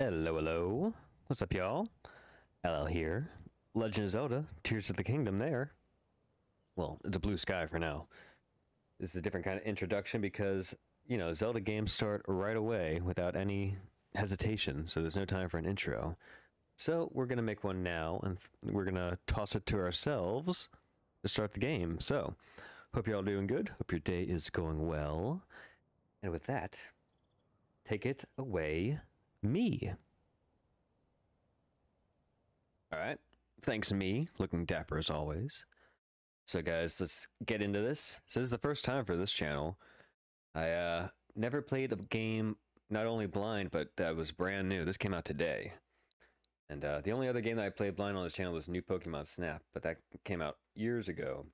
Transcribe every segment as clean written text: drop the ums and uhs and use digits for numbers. Hello, hello. What's up, y'all? LL here. Legend of Zelda, Tears of the Kingdom there. Well, it's a blue sky for now. This is a different kind of introduction because, you know, Zelda games start right away without any hesitation, so there's no time for an intro. So we're going to make one now, and we're going to toss it to ourselves to start the game. So, hope you're all doing good. Hope your day is going well. And with that, take it away, me. Alright, thanks me, looking dapper as always. So guys, let's get into this. So this is the first time for this channel. I never played a game not only blind, but that was brand new. This came out today. And the only other game that I played blind on this channel was New Pokemon Snap, but that came out years ago.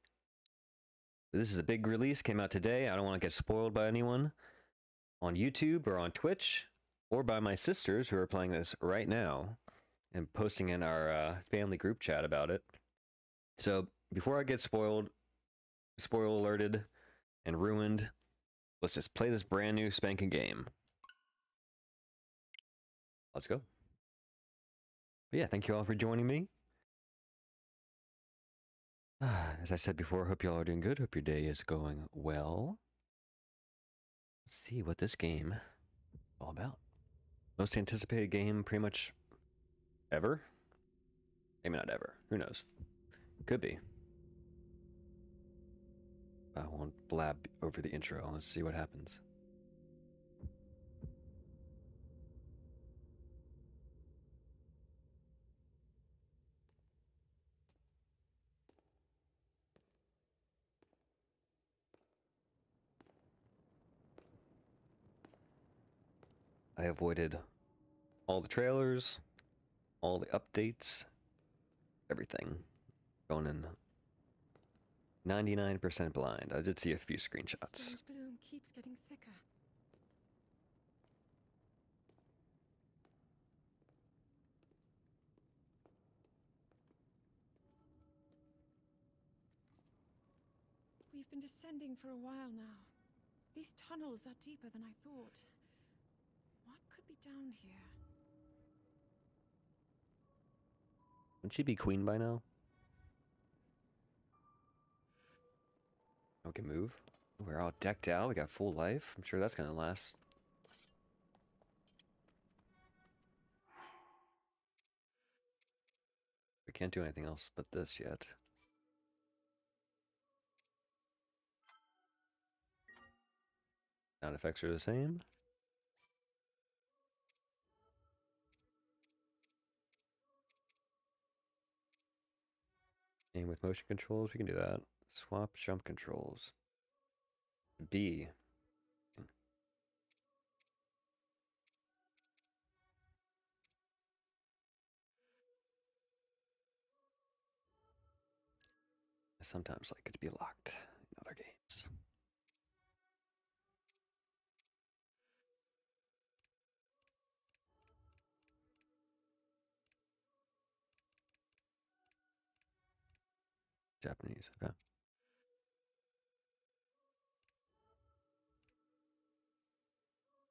This is a big release, came out today. I don't want to get spoiled by anyone on YouTube or on Twitch, or by my sisters who are playing this right now and posting in our family group chat about it. So before I get spoil alerted and ruined, let's just play this brand new spanking game. Let's go. But yeah, thank you all for joining me. As I said before, hope you all are doing good. Hope your day is going well. Let's see what this game is all about. Most anticipated game pretty much ever? Maybe not ever. Who knows? Could be. I won't blab over the intro. Let's see what happens. I avoided all the trailers, all the updates, everything. Going in 99% blind. I did see a few screenshots. The strange bloom keeps getting thicker. We've been descending for a while now. These tunnels are deeper than I thought. What could be down here? Wouldn't she be queen by now? Okay, move. We're all decked out. We got full life. I'm sure that's gonna last. We can't do anything else but this yet. Sound effects are the same. Aim with motion controls, we can do that. Swap jump controls. B. I sometimes like it to be locked in other games. Japanese, okay.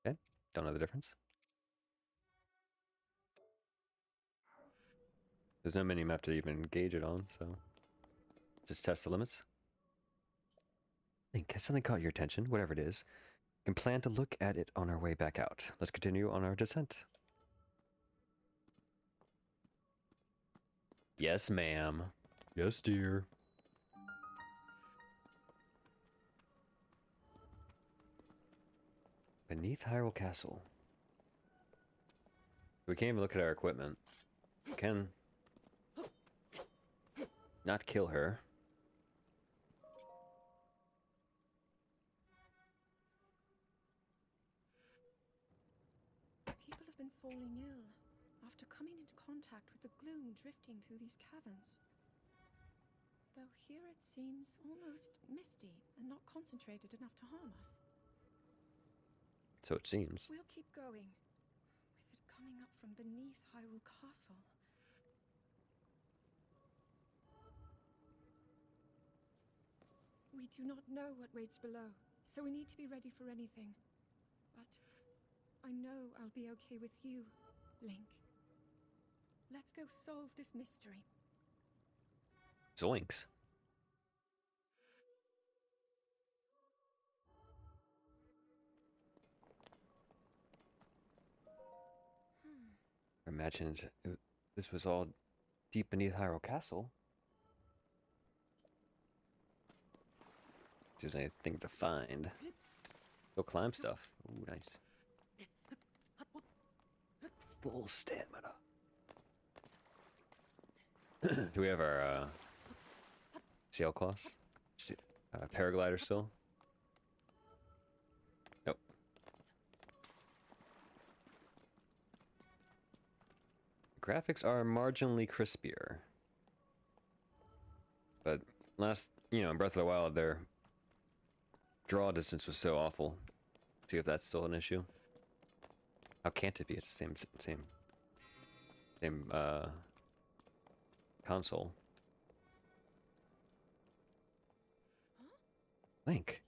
Okay, don't know the difference. There's no mini-map to even gauge it on, so just test the limits. I think something caught your attention, whatever it is. We can plan to look at it on our way back out. Let's continue on our descent. Yes, ma'am. Yes, dear. Beneath Hyrule Castle. We can't even look at our equipment. We can not kill her. People have been falling ill after coming into contact with the gloom drifting through these caverns. Though here it seems almost misty and not concentrated enough to harm us. So it seems. We'll keep going, with it coming up from beneath Hyrule Castle. We do not know what waits below, so we need to be ready for anything. But I know I'll be okay with you Link. Let's go solve this mystery. Zoinks. I imagine this was all deep beneath Hyrule Castle. If there's anything to find. Go climb stuff. Ooh, nice. Full stamina. Do we have our sailcloths? Paraglider still? Nope. The graphics are marginally crispier. But last, you know, in Breath of the Wild, their draw distance was so awful. See if that's still an issue. How can't it be? It's the same console. Huh? Link.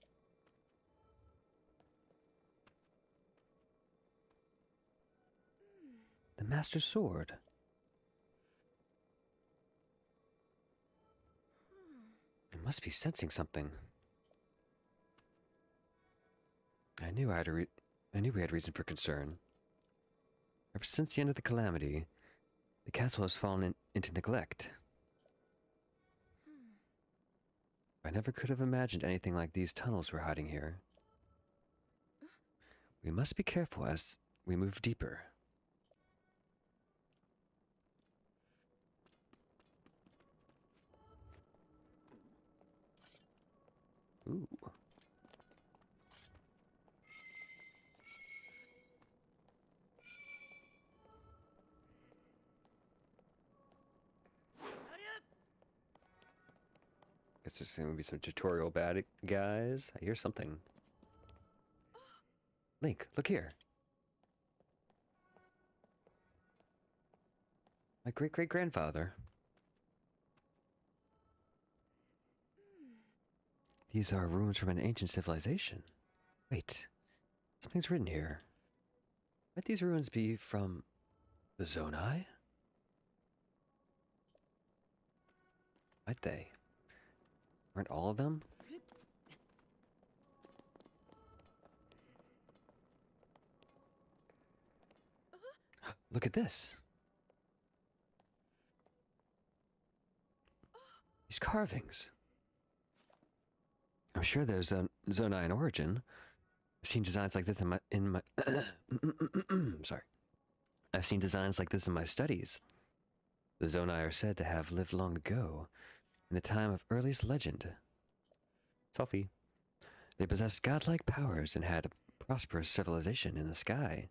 The Master Sword. I must be sensing something. I knew we had reason for concern. Ever since the end of the Calamity, the castle has fallen into neglect. I never could have imagined anything like these tunnels we're hiding here. We must be careful as we move deeper. Ooh. Guess there's going to be some tutorial bad guys. I hear something. Link, look here. My great-great-grandfather. These are ruins from an ancient civilization. Wait, something's written here. Might these ruins be from the Zonai? Might they? Aren't all of them? Look at this! These carvings! I'm sure they're Zonai in origin. I've seen designs like this in my sorry. I've seen designs like this in my studies. The Zonai are said to have lived long ago, in the time of earliest legend. Sophie. They possessed godlike powers and had a prosperous civilization in the sky.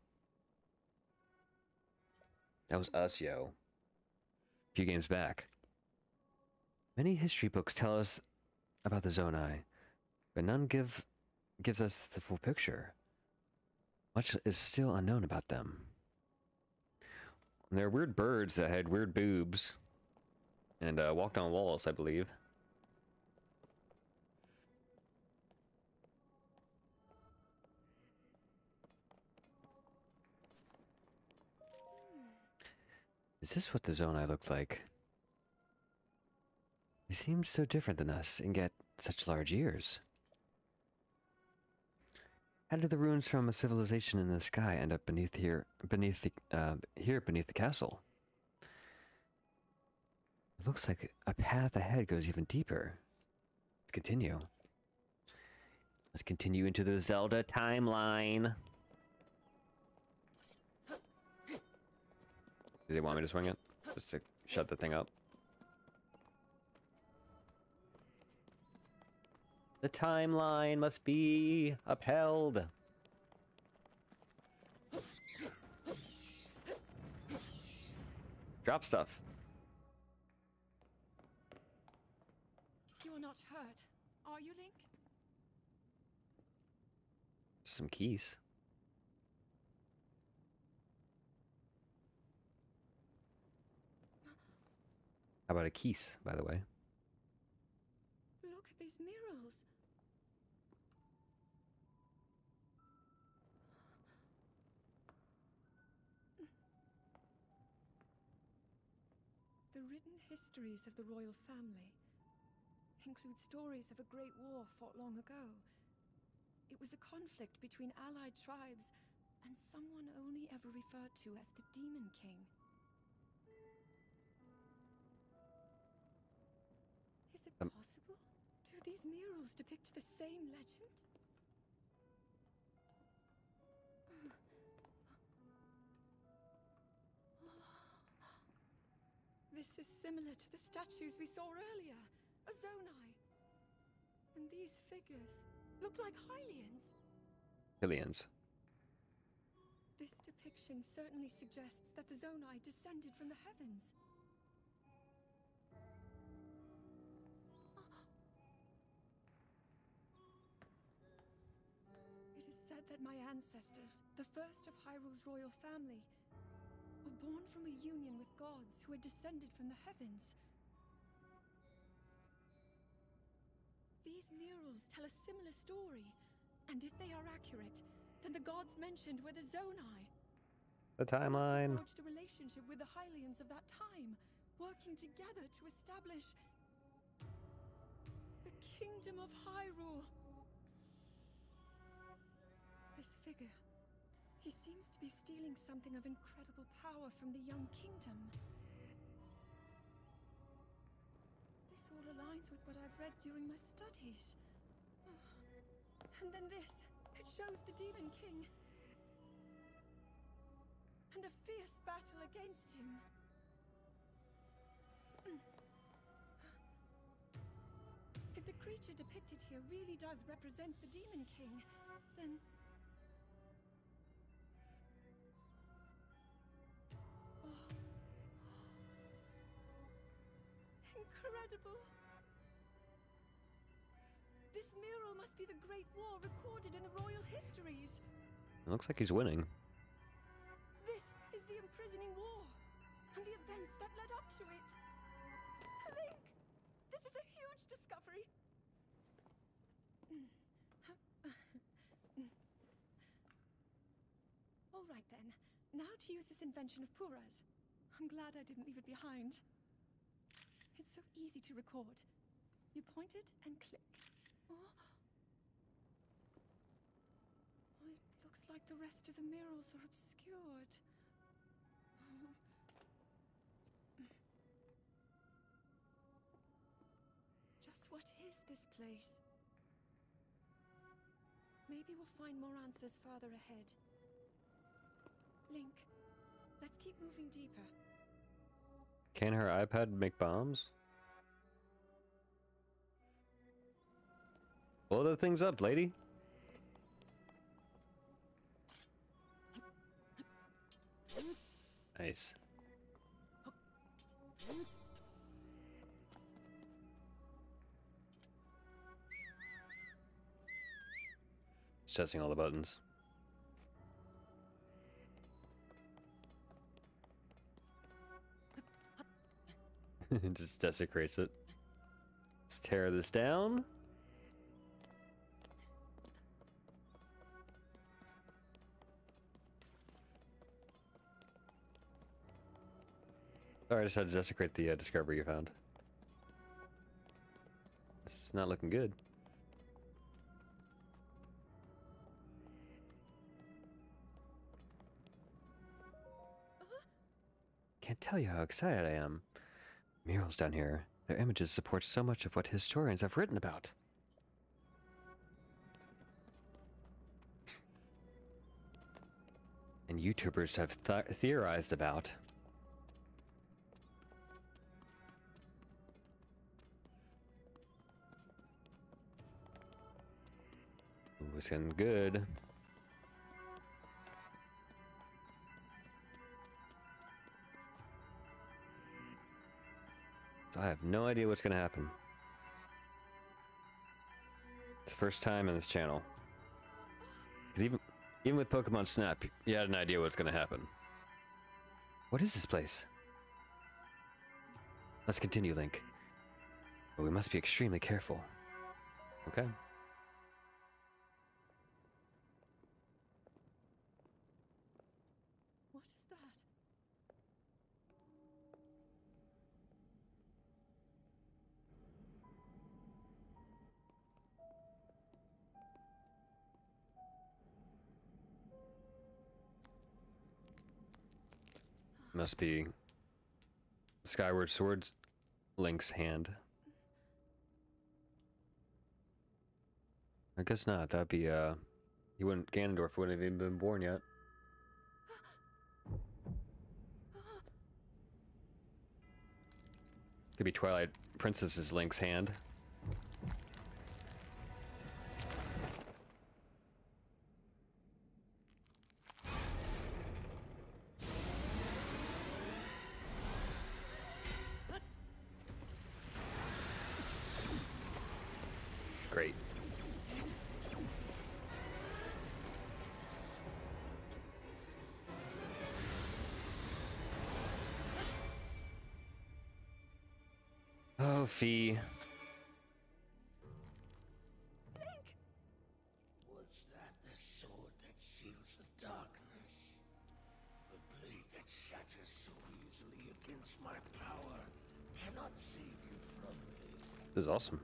That was us, yo. A few games back. Many history books tell us about the Zonai, but none gives us the full picture. Much is still unknown about them. And they're weird birds that had weird boobs. And walked on walls, I believe. Is this what the Zonai looked like? They seem so different than us, and yet such large ears. How did the ruins from a civilization in the sky end up beneath the castle? It looks like a path ahead goes even deeper. Let's continue. Let's continue into the Zelda timeline. Do they want me to swing it? Just to shut the thing up. The timeline must be upheld. Drop stuff. You're not hurt, are you, Link? Some keys. How about a keys, by the way? Look at these murals. histories of the royal family. Include stories of a great war fought long ago. It was a conflict between allied tribes and someone only ever referred to as the Demon King. Is it possible? Do these murals depict the same legend? This is similar to the statues we saw earlier, a Zonai. And these figures look like Hylians. Hylians. This depiction certainly suggests that the Zonai descended from the heavens. It is said that my ancestors, the first of Hyrule's royal family, were born from a union with gods who had descended from the heavens. These murals tell a similar story, and if they are accurate, then the gods mentioned were the Zonai. The timeline. They forged a relationship with the Hylians of that time, working together to establish the Kingdom of Hyrule. This figure, he seems to be stealing something of incredible power from the young kingdom. This all aligns with what I've read during my studies. And then this, it shows the Demon King. And a fierce battle against him. If the creature depicted here really does represent the Demon King, then... Oh. Incredible! This mural must be the Great War recorded in the royal histories. It looks like he's winning. This is the imprisoning war, and the events that led up to it. Clink! This is a huge discovery! All right then, now to use this invention of Purah's. I'm glad I didn't leave it behind. It's so easy to record. You point it and click. Oh. Oh, it looks like the rest of the murals are obscured. Oh. Just what is this place? Maybe we'll find more answers farther ahead. Link, let's keep moving deeper. Can her iPad make bombs? Blow the things up, lady. Nice. Testing all the buttons. It just desecrates it. Let's tear this down. Sorry, I just had to desecrate the discovery you found. It's not looking good. Can't tell you how excited I am. Murals down here, their images support so much of what historians have written about. And YouTubers have theorized about. Ooh, it's getting good. So I have no idea what's going to happen. It's the first time on this channel. Because even with Pokemon Snap, you had an idea what's going to happen. What is this place? Let's continue, Link. But we must be extremely careful. Okay. What is that? Must be Skyward Sword's Link's hand. I guess not. That'd be he wouldn't. Ganondorf wouldn't have even been born yet. Could be Twilight Princess's Link's hand. Great. Oh, Fee. Link. Was that the sword that seals the darkness? The blade that shatters so easily against my power cannot save you from me. This is awesome.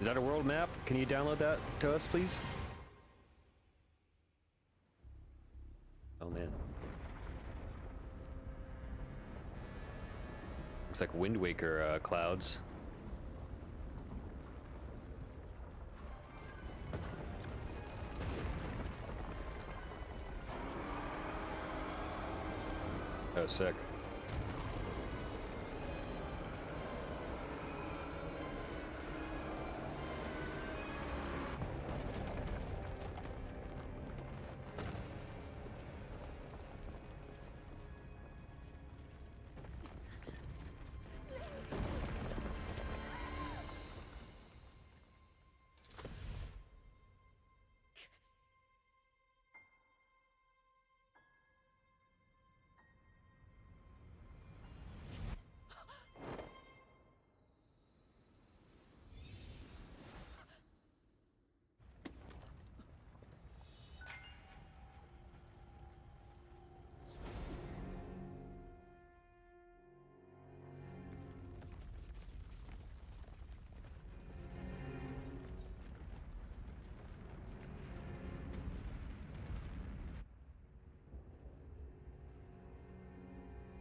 Is that a world map? Can you download that to us, please? Oh, man. Looks like Wind Waker clouds. Oh, sick.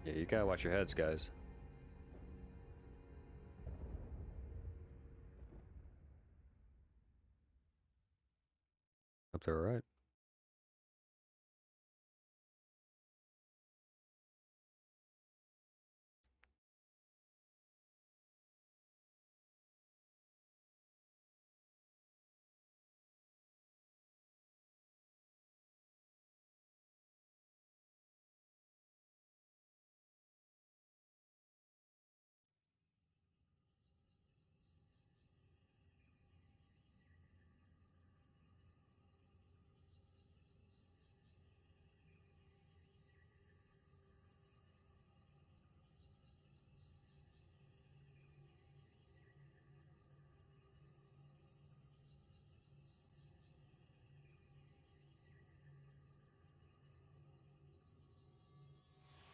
Yeah, you gotta watch your heads, guys. Hope they're alright.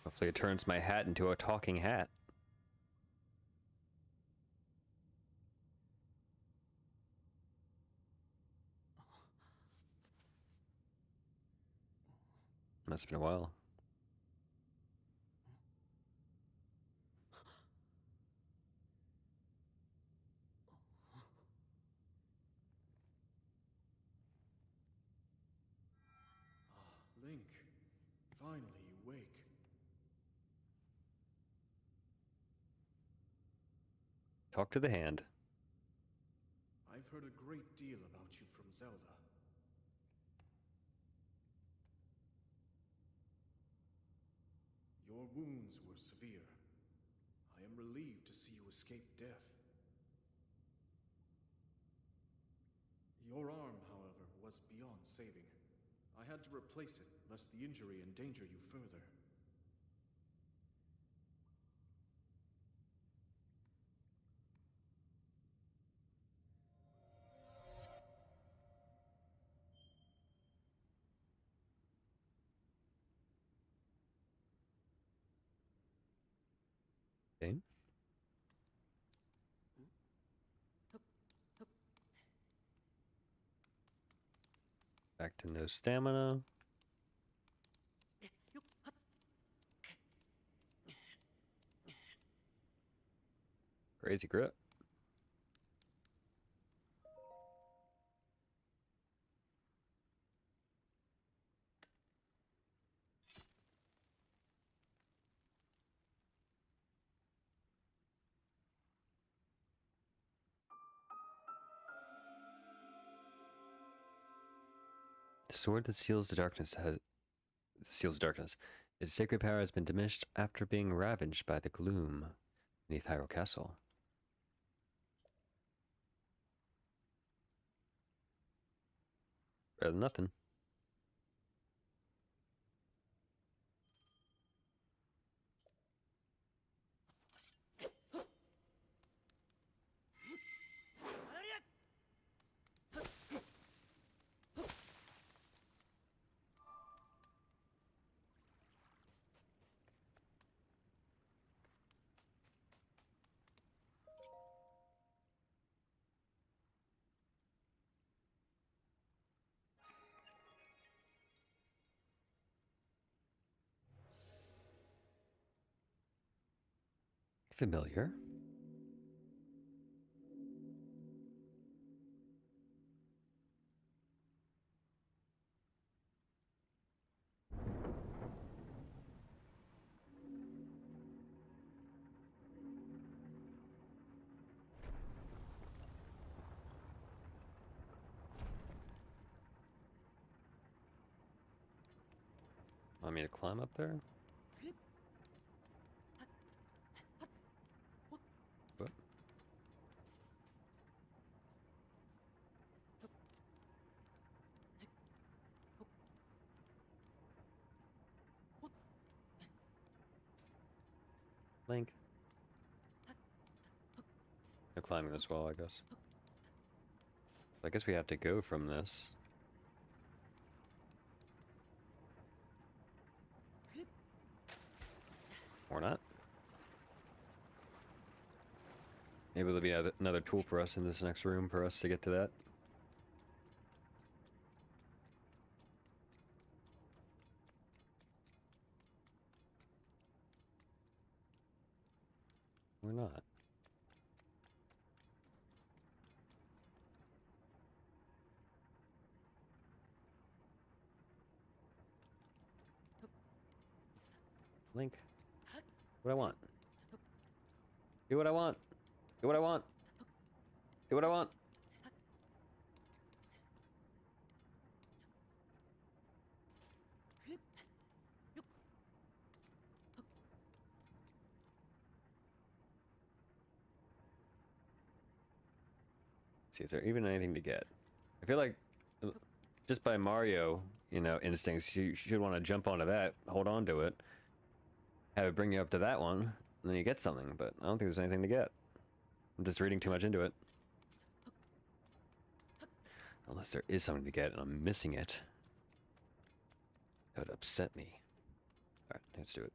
Hopefully it turns my hat into a talking hat. Must have been a while. Link, finally you wake. Talk to the hand. I've heard a great deal about you from Zelda. Your wounds were severe. I am relieved to see you escape death. Your arm, however, was beyond saving. I had to replace it, lest the injury endanger you further. Okay. Back to no stamina. Crazy grip. Sword that seals the darkness Its sacred power has been diminished after being ravaged by the gloom beneath Hyrule Castle. Rather than nothing. Familiar. Want me to climb up there? Link. No climbing as well, I guess. I guess we have to go from this. Or not. Maybe there'll be another tool for us in this next room for us to get to that. Or not. Link. What I want. Do what I want. Do what I want. Do what I want. Is there even anything to get? I feel like just by Mario, you know, instincts, you should want to jump onto that, hold on to it, have it bring you up to that one, and then you get something, but I don't think there's anything to get. I'm just reading too much into it. Unless there is something to get and I'm missing it. That would upset me. Alright, let's do it.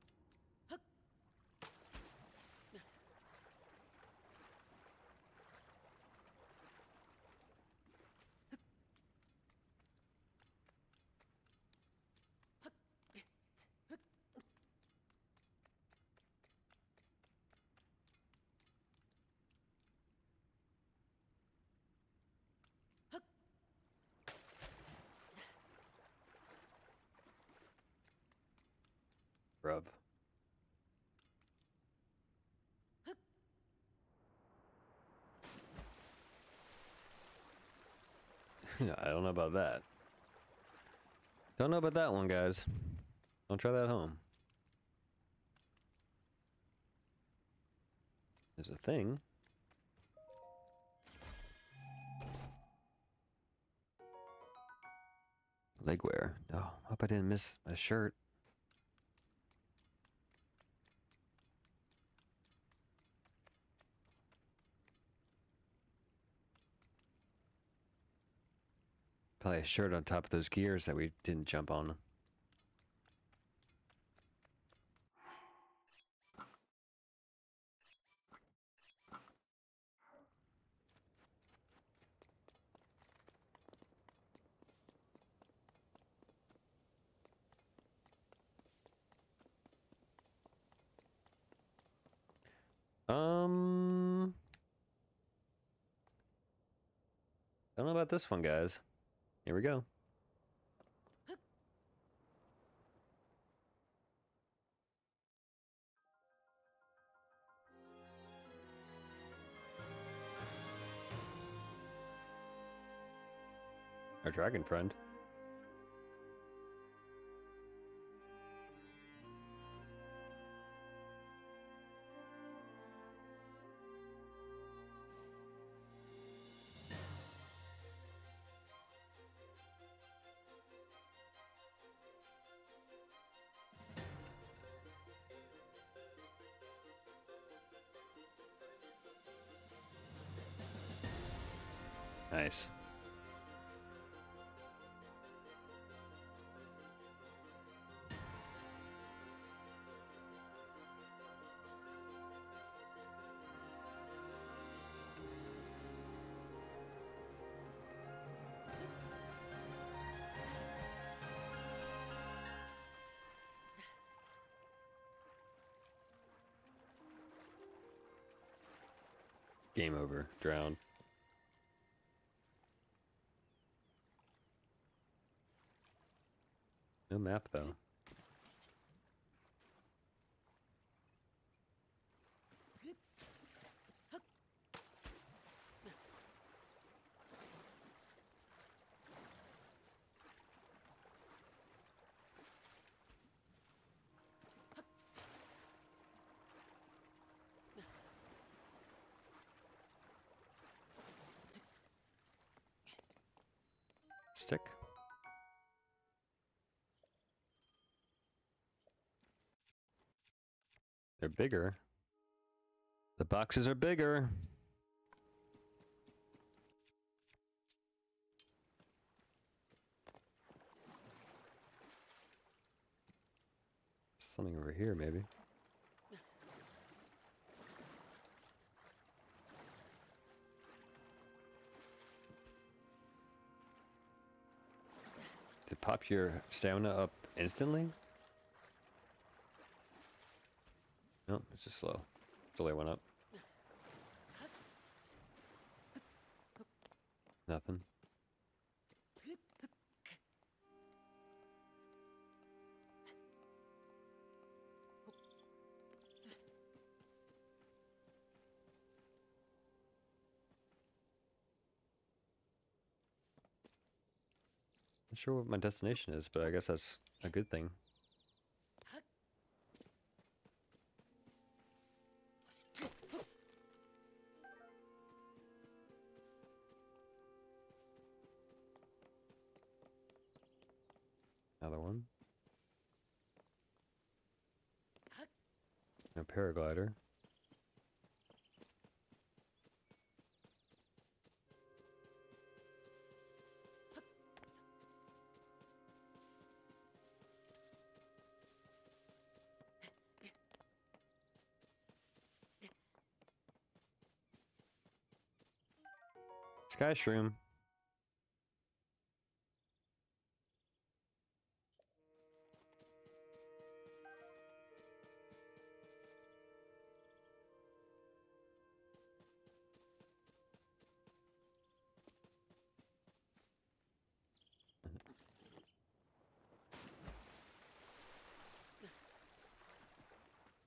Bruv. I don't know about that. Don't know about that one, guys. Don't try that at home. There's a thing. Legwear. Oh, hope I didn't miss a shirt. Probably a shirt on top of those gears that we didn't jump on. Don't know about this one, guys. Here we go. Our dragon friend. Nice. Game over. Drowned. No map, though. Stick. They're bigger. The boxes are bigger. Something over here, maybe. To pop your stamina up instantly? No, it's just slow. Delay went up. Nothing. Not sure what my destination is, but I guess that's a good thing. Another one. No paraglider. Sky shroom.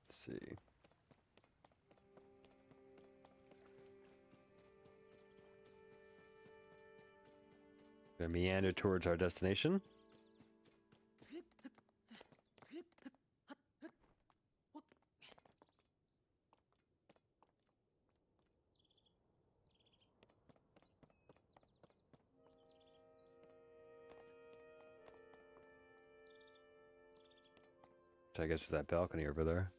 See. Gonna meander towards our destination. which I guess is that balcony over there.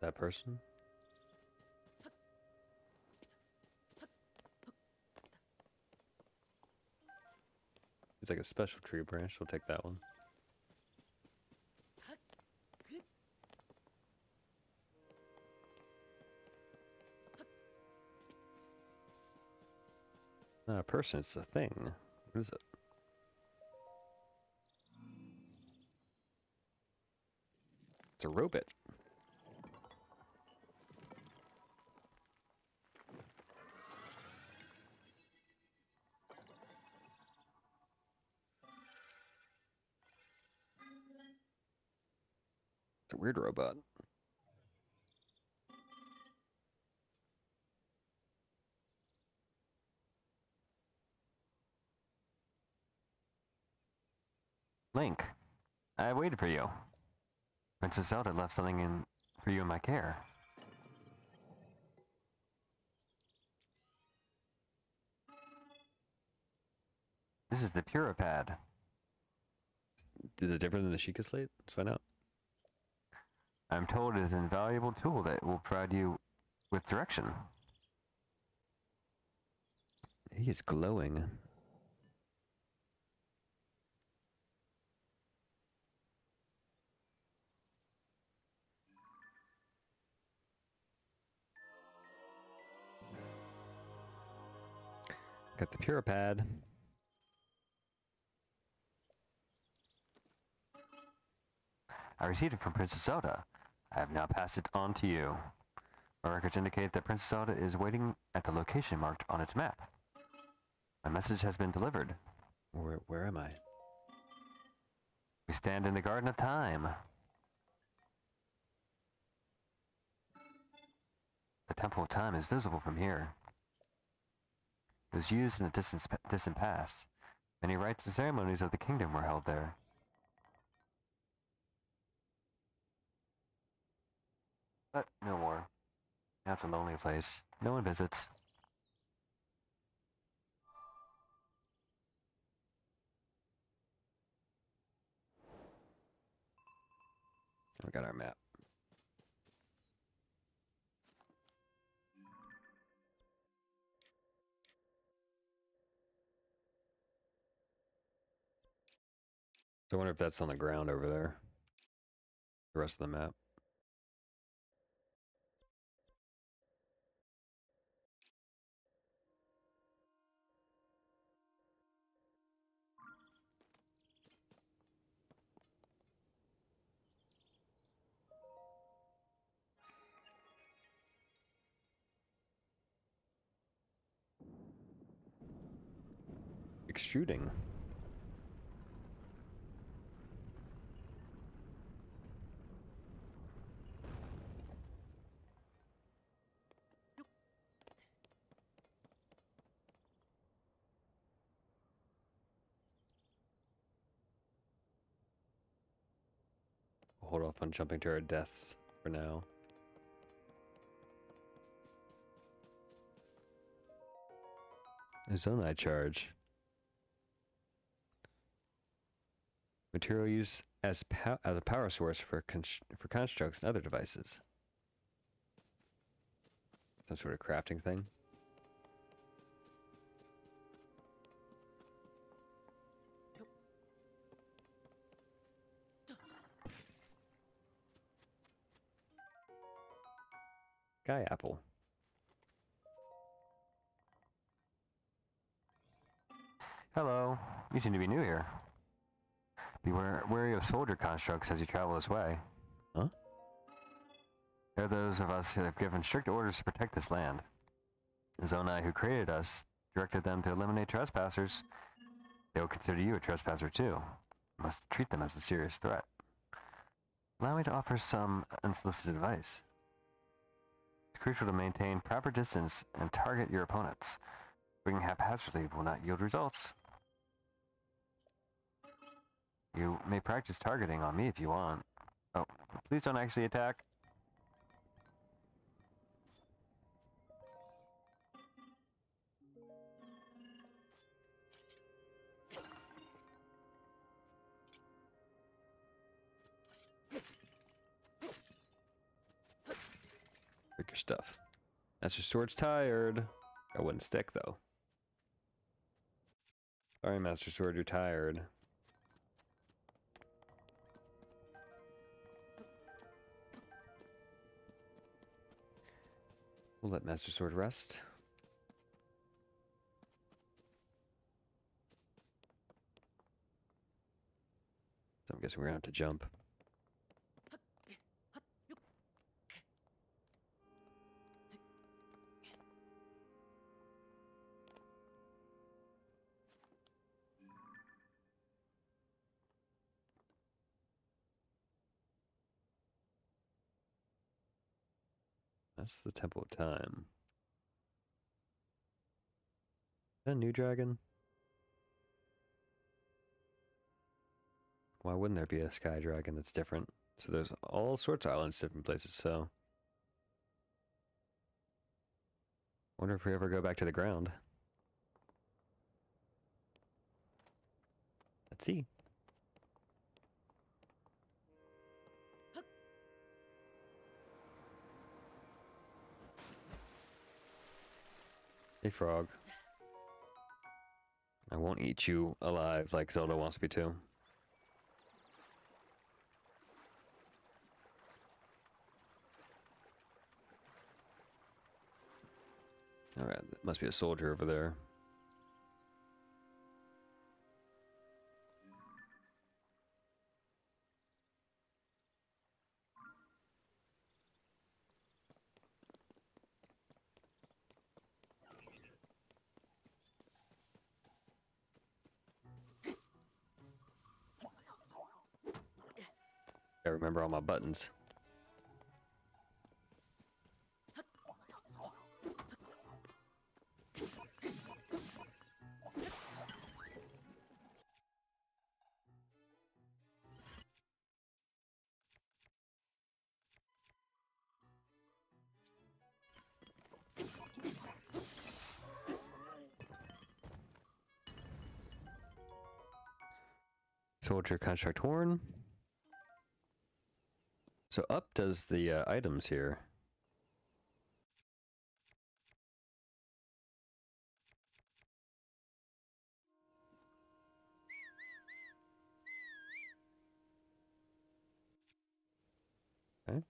That person? It's like a special tree branch. We'll take that one. Not a person, it's a thing. What is it? It's a robot. Weird robot. Link, I waited for you. Princess Zelda left something in for you in my care. This is the Purah Pad. Is it different than the Sheikah Slate? Let's find out. I'm told it is an invaluable tool that will provide you with direction. He is glowing. Got the Purah Pad. I received it from Princess Zelda. I have now passed it on to you. My records indicate that Princess Zelda is waiting at the location marked on its map. My message has been delivered. Where am I? We stand in the Garden of Time. The Temple of Time is visible from here. It was used in the distant past. Many rites and ceremonies of the kingdom were held there. But no more. Now it's a lonely place. No one visits. We got our map. So I wonder if that's on the ground over there. The rest of the map. Extruding. We'll hold off on jumping to our deaths for now. A Zonai charge. Material used as a power source for constructs and other devices. Some sort of crafting thing. Sky apple. Hello. You seem to be new here. Beware wary of soldier constructs as you travel this way. Huh? There are those of us who have given strict orders to protect this land. Zonai, who created us, directed them to eliminate trespassers. They will consider you a trespasser too. You must treat them as a serious threat. Allow me to offer some unsolicited advice. It's crucial to maintain proper distance and target your opponents. Swinging haphazardly will not yield results. You may practice targeting on me if you want. Oh, please don't actually attack. Pick your stuff. Master Sword's tired. Got one stick though. Sorry, Master Sword, you're tired. We'll let Master Sword rest. So I'm guessing we're gonna have to jump. That's the Temple of Time. Is that a new dragon? Why wouldn't there be a sky dragon that's different? So there's all sorts of islands, different places, so... Wonder if we ever go back to the ground. Let's see. Hey, frog. I won't eat you alive like Zelda wants me to. Alright, there must be a soldier over there. I remember all my buttons. Soldier construct horn. So up does the items here. Okay.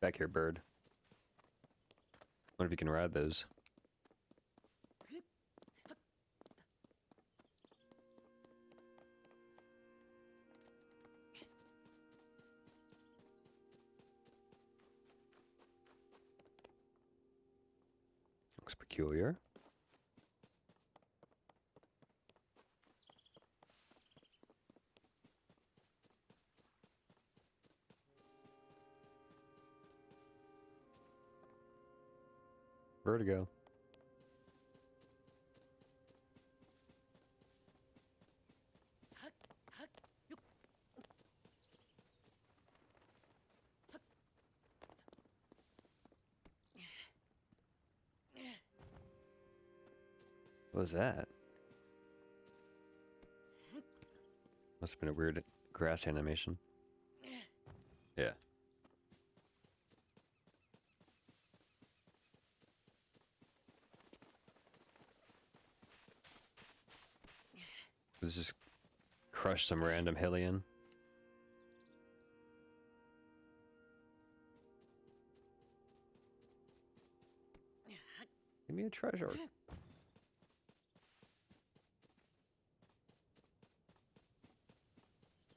Back here, bird. What if you can ride those? Looks peculiar. Vertigo. What was that? Must have been a weird grass animation. Yeah. Let's just crush some random Hylian. Give me a treasure. Yeah,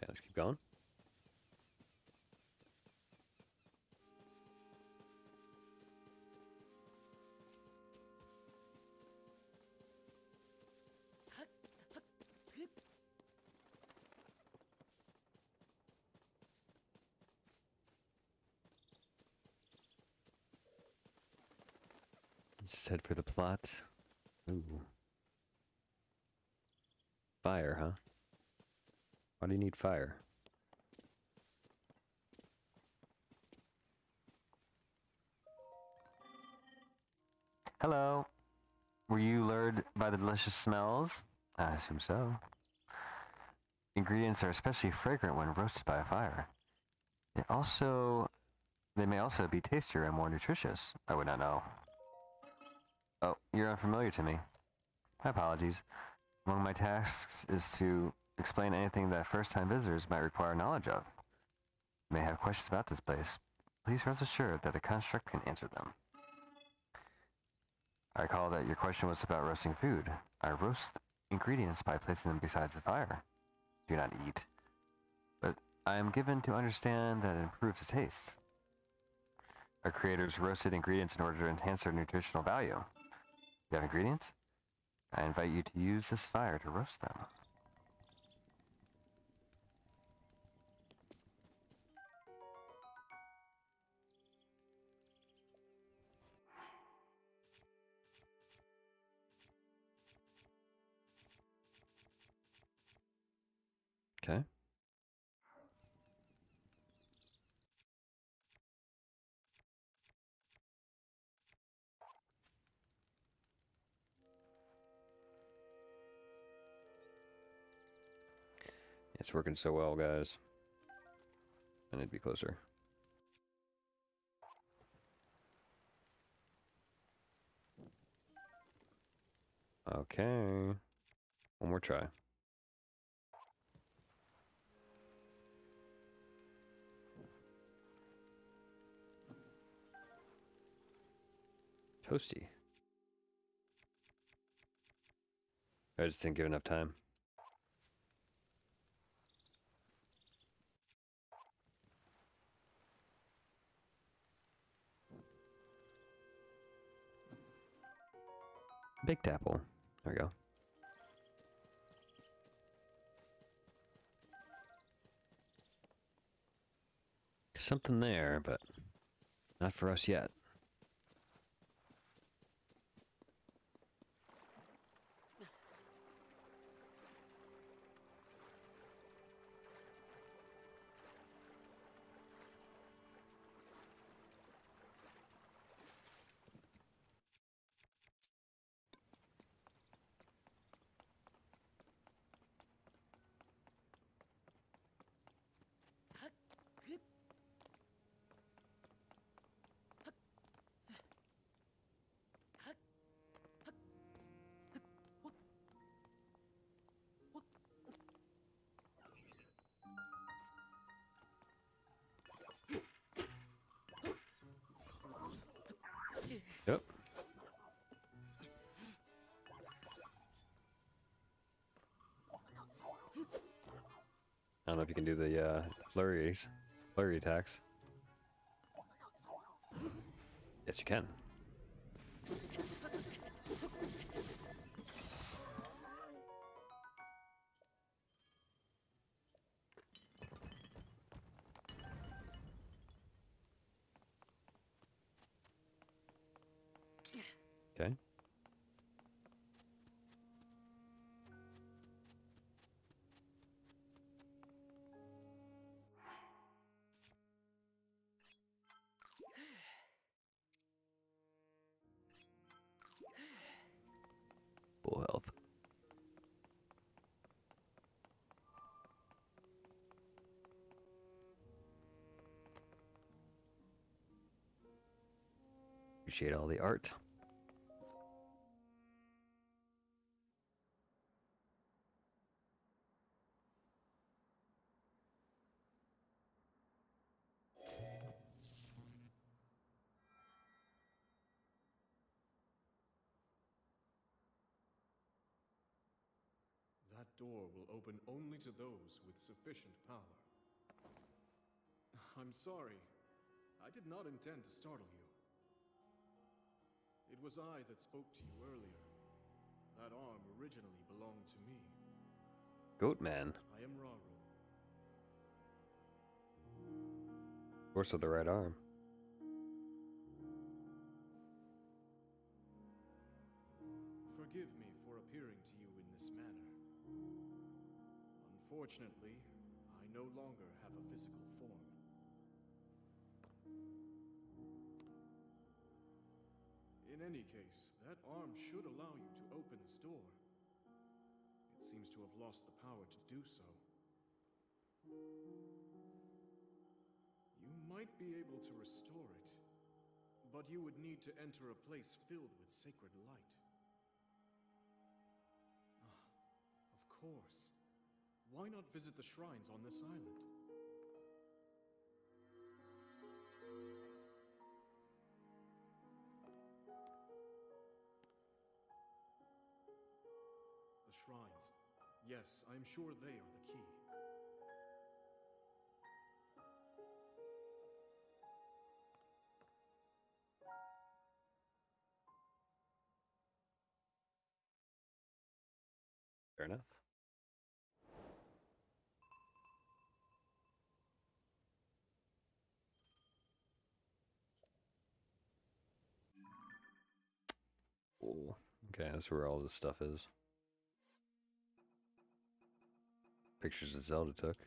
let's keep going. Just head for the plot. Ooh. Fire, huh? Why do you need fire? Hello. Were you lured by the delicious smells? I assume so. Ingredients are especially fragrant when roasted by a fire. They may also be tastier and more nutritious. I would not know. Oh, you're unfamiliar to me. My apologies. Among my tasks is to explain anything that first-time visitors might require knowledge of. You may have questions about this place. Please rest assured that a construct can answer them. I recall that your question was about roasting food. I roast ingredients by placing them beside the fire. Do not eat. But I am given to understand that it improves the taste. Our creators roasted ingredients in order to enhance their nutritional value. You have ingredients? I invite you to use this fire to roast them. Okay. It's working so well, guys. I need to be closer. Okay. One more try. Toasty. I just didn't give enough time. Baked apple. There we go. Something there, but not for us yet. Yep. I don't know if you can do the flurry attacks. Yes, you can. Okay. Full health. Appreciate all the art. That door will open only to those with sufficient power. I'm sorry. I did not intend to startle you. It was I that spoke to you earlier. That arm originally belonged to me. Goatman. I am Rauru. Force of the right arm. Unfortunately, I no longer have a physical form. In any case, that arm should allow you to open this door. It seems to have lost the power to do so. You might be able to restore it, but you would need to enter a place filled with sacred light. Ah, of course. Why not visit the shrines on this island? The shrines. Yes, I'm sure they are the key. Fair enough. Cool. Okay, that's where all this stuff is. Pictures that Zelda took.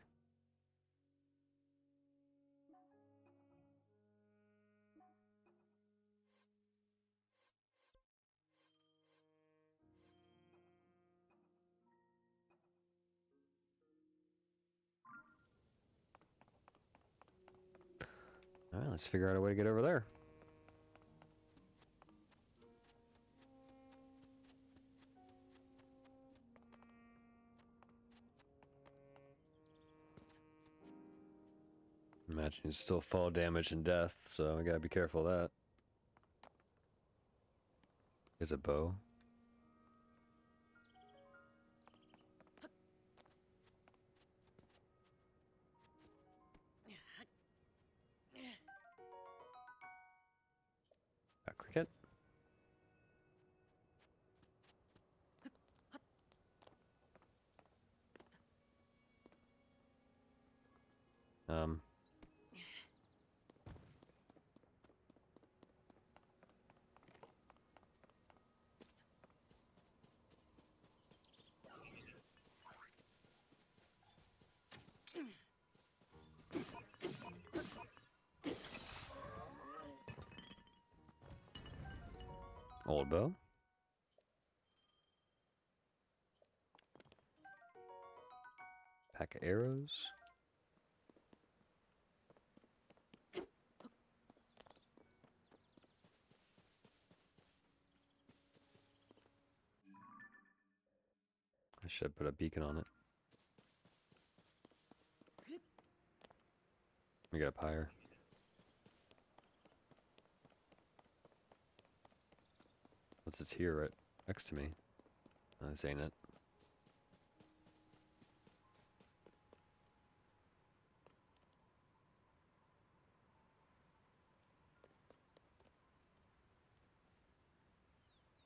Alright, let's figure out a way to get over there. Imagine you still fall damage and death, so I gotta be careful of that. Here's a bow. A cricket. Old bow. Pack of arrows. I should put a beacon on it. We got up higher. Unless it's here right next to me. No, this ain't it.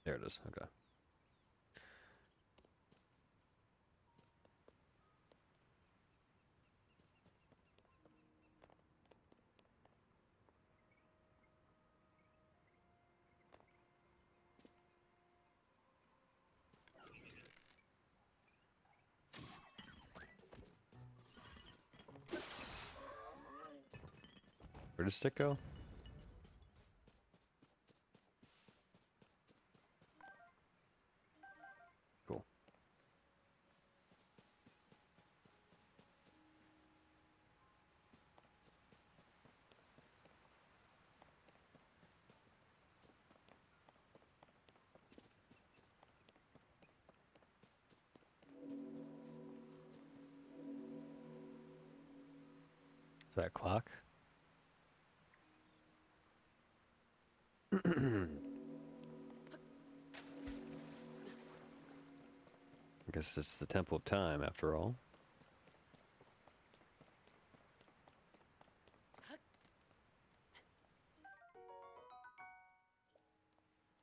There it is, okay. Where does stick go? Cool. Is that a clock? I guess it's the Temple of Time after all.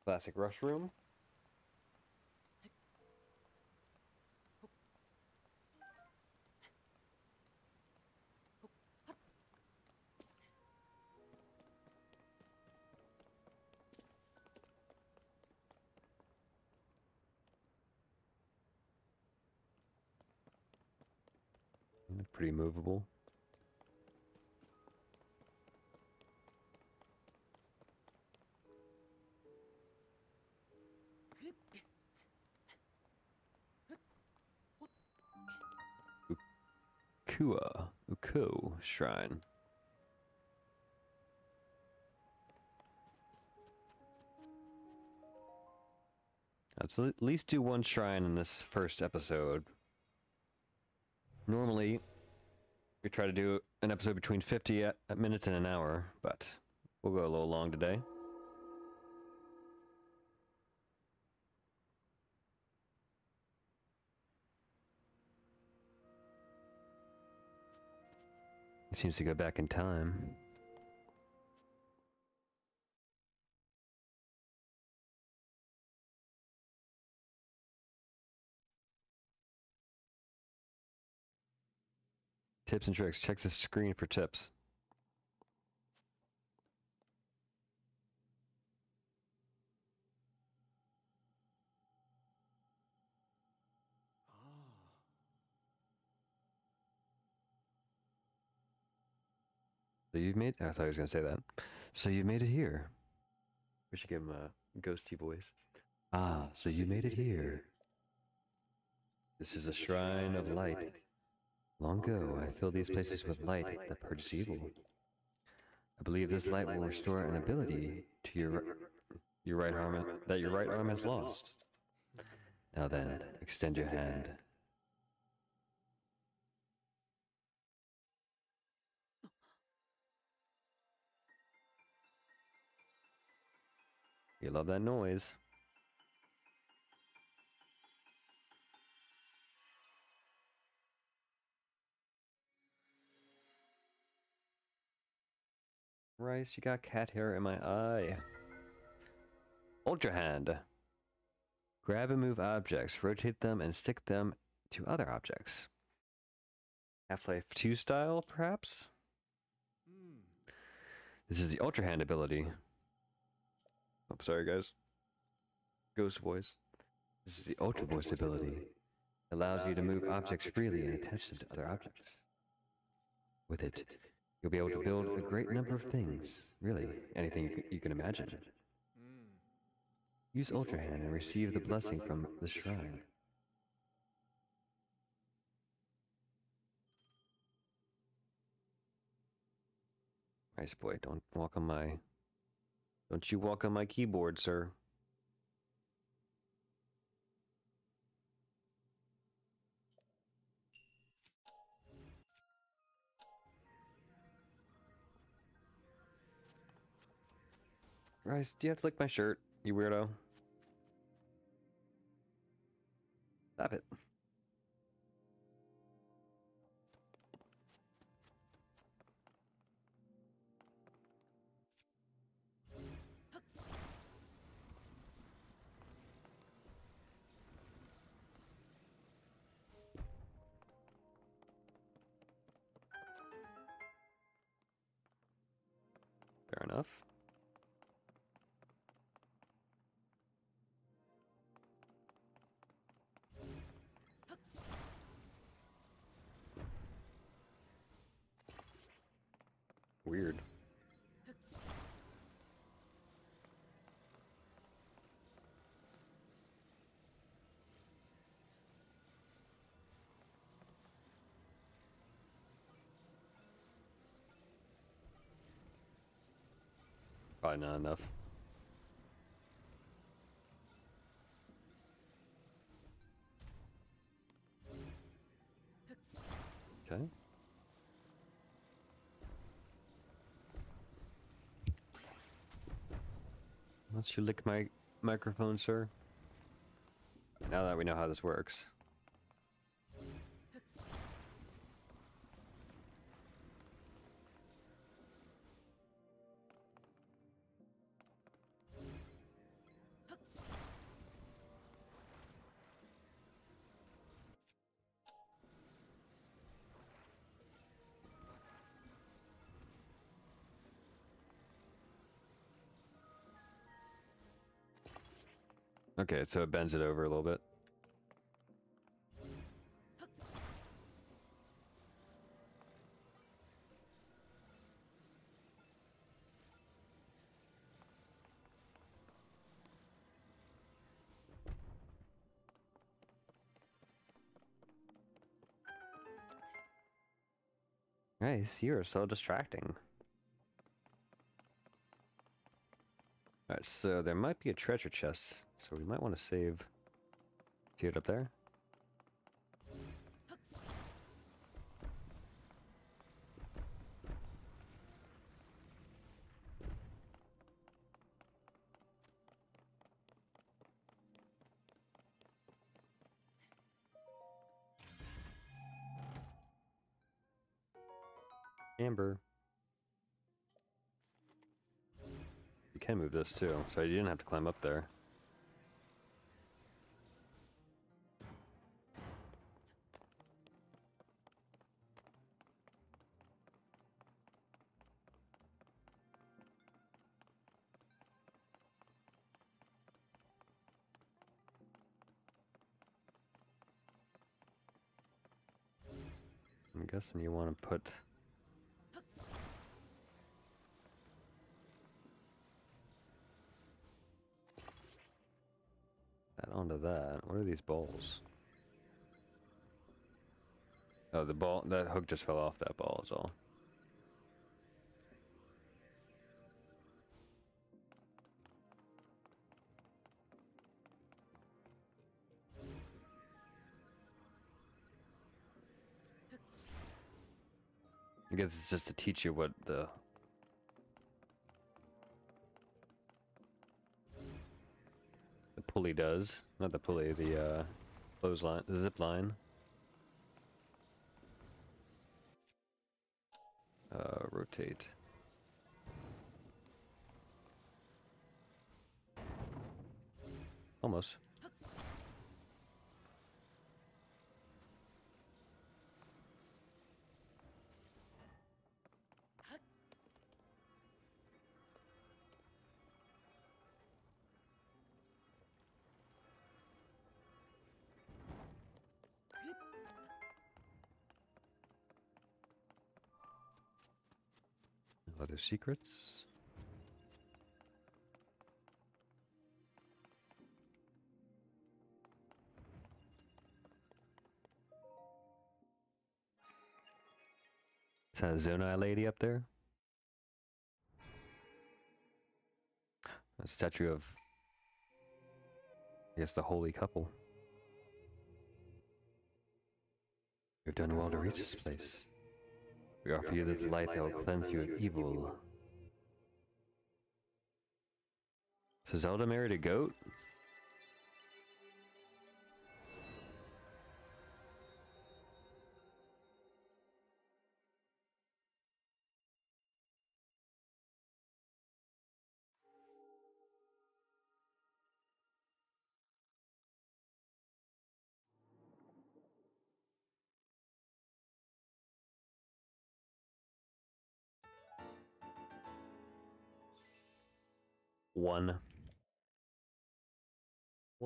Classic rush room. They're pretty movable. Uko Shrine. Let's at least do one shrine in this first episode. Normally, we try to do an episode between 50 minutes and an hour, but we'll go a little long today. It seems to go back in time. Tips and tricks. Check the screen for tips. So you've made... I thought I was going to say that. So you made it here. We should give him a ghosty voice. Ah, so you made it here. This is a shrine of light. Long ago, I filled these places with light that purges evil. I believe this light will restore an ability to your right arm that your right arm has lost. Now then, extend your hand. You love that noise. Rice, you got cat hair in my eye. Ultra Hand. Grab and move objects, rotate them, and stick them to other objects. Half-Life 2 style, perhaps? This is the Ultra Hand ability. Oh, sorry, guys. Ghost voice. This is the Ultra Voice ability. It allows you to move objects freely and attach them to other objects. With it, you'll be able to build a great number of things, really, anything you can imagine. Use Ultra Hand and receive the blessing from the shrine. Nice boy, don't walk on my... Don't you walk on my keyboard, sir. Rice, do you have to lick my shirt, you weirdo? Stop it. Fair enough. Weird. Probably not enough. Okay. Once you lick my microphone, sir. Now that we know how this works. Okay, so it bends it over a little bit. Guys, you are so distracting. Alright, so there might be a treasure chest, so we might want to save. See it up there? Amber. You can move this too, so you didn't have to climb up there. I'm guessing you want to put... onto that. What are these balls? Oh, the ball, that hook just fell off that ball is all. I guess it's just to teach you what the pulley does. Not the pulley, the clothesline, the zip line. Rotate. Almost. Other secrets. Is that a Zonai lady up there? A statue of, I guess, the holy couple. You've done well to reach this place. We offer you this light that will cleanse you of evil. So Zelda married a goat?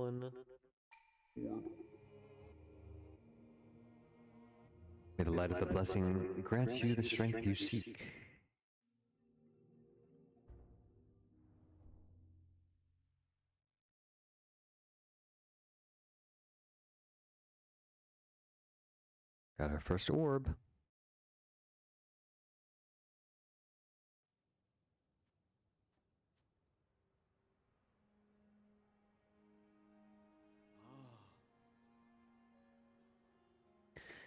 May the light of the blessing grant you the strength you seek. Got our first orb.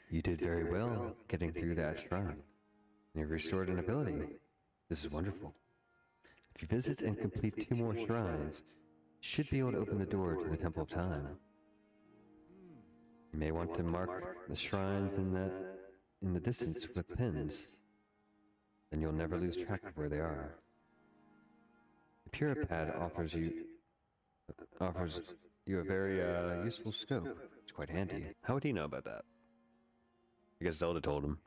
You did very well getting through that shrine. You've restored an ability. This is wonderful. If you visit and complete 2 more shrines, you should be able to open the door to the Temple of Time. You may want to mark the shrines in the distance with pins. Then you'll never lose track of where they are. The Purah Pad offers you a very useful scope. It's quite handy. How would he know about that? I guess Zelda told him.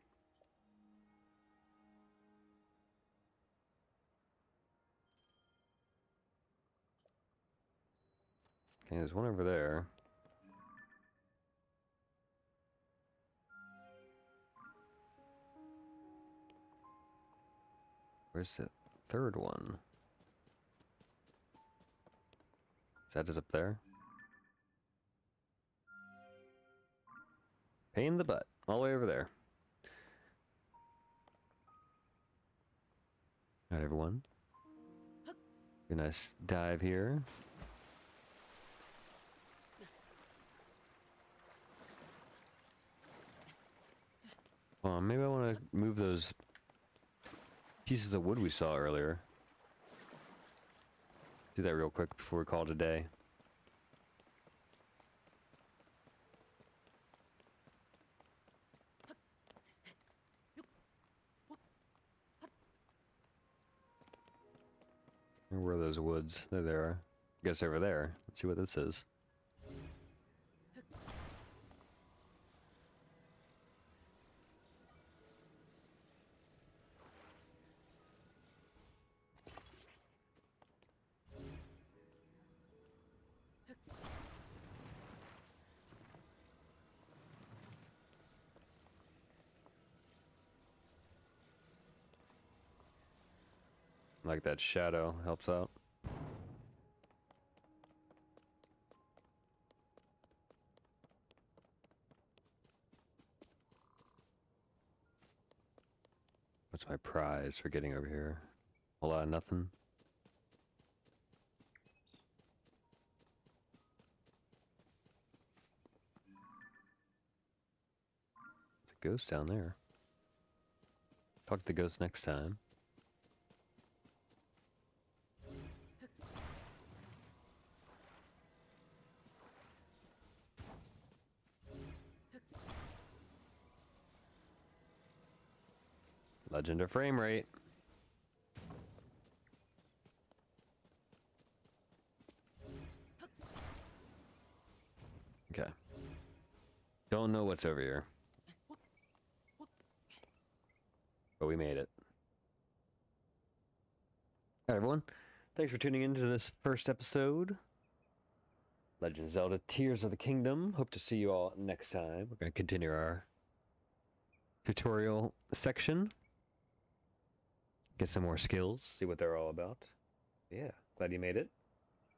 Okay, there's one over there. Where's the third one? Is that it up there? Pain in the butt. All the way over there. Alright, everyone. Do a nice dive here. Well, maybe I want to move those pieces of wood we saw earlier. Do that real quick before we call it a day. Where are those woods? There they are. I guess over there. Let's see what this is. Like that shadow helps out. What's my prize for getting over here? A lot of nothing. There's a ghost down there. Talk to the ghost next time. Legend of frame rate. Okay. Don't know what's over here. But we made it. Alright, everyone. Thanks for tuning into this first episode. Legend of Zelda: Tears of the Kingdom. Hope to see you all next time. We're going to continue our tutorial section. Get some more skills, see what they're all about. Yeah, glad you made it.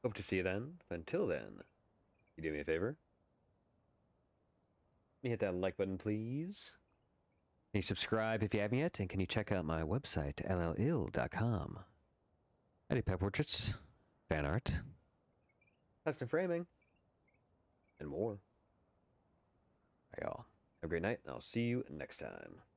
Hope to see you then. Until then, you do me a favor? Can you hit that like button, please? Can you subscribe if you haven't yet? And can you check out my website, elelil.com? I do pet portraits, fan art, custom framing, and more. All right, y'all. Have a great night, and I'll see you next time.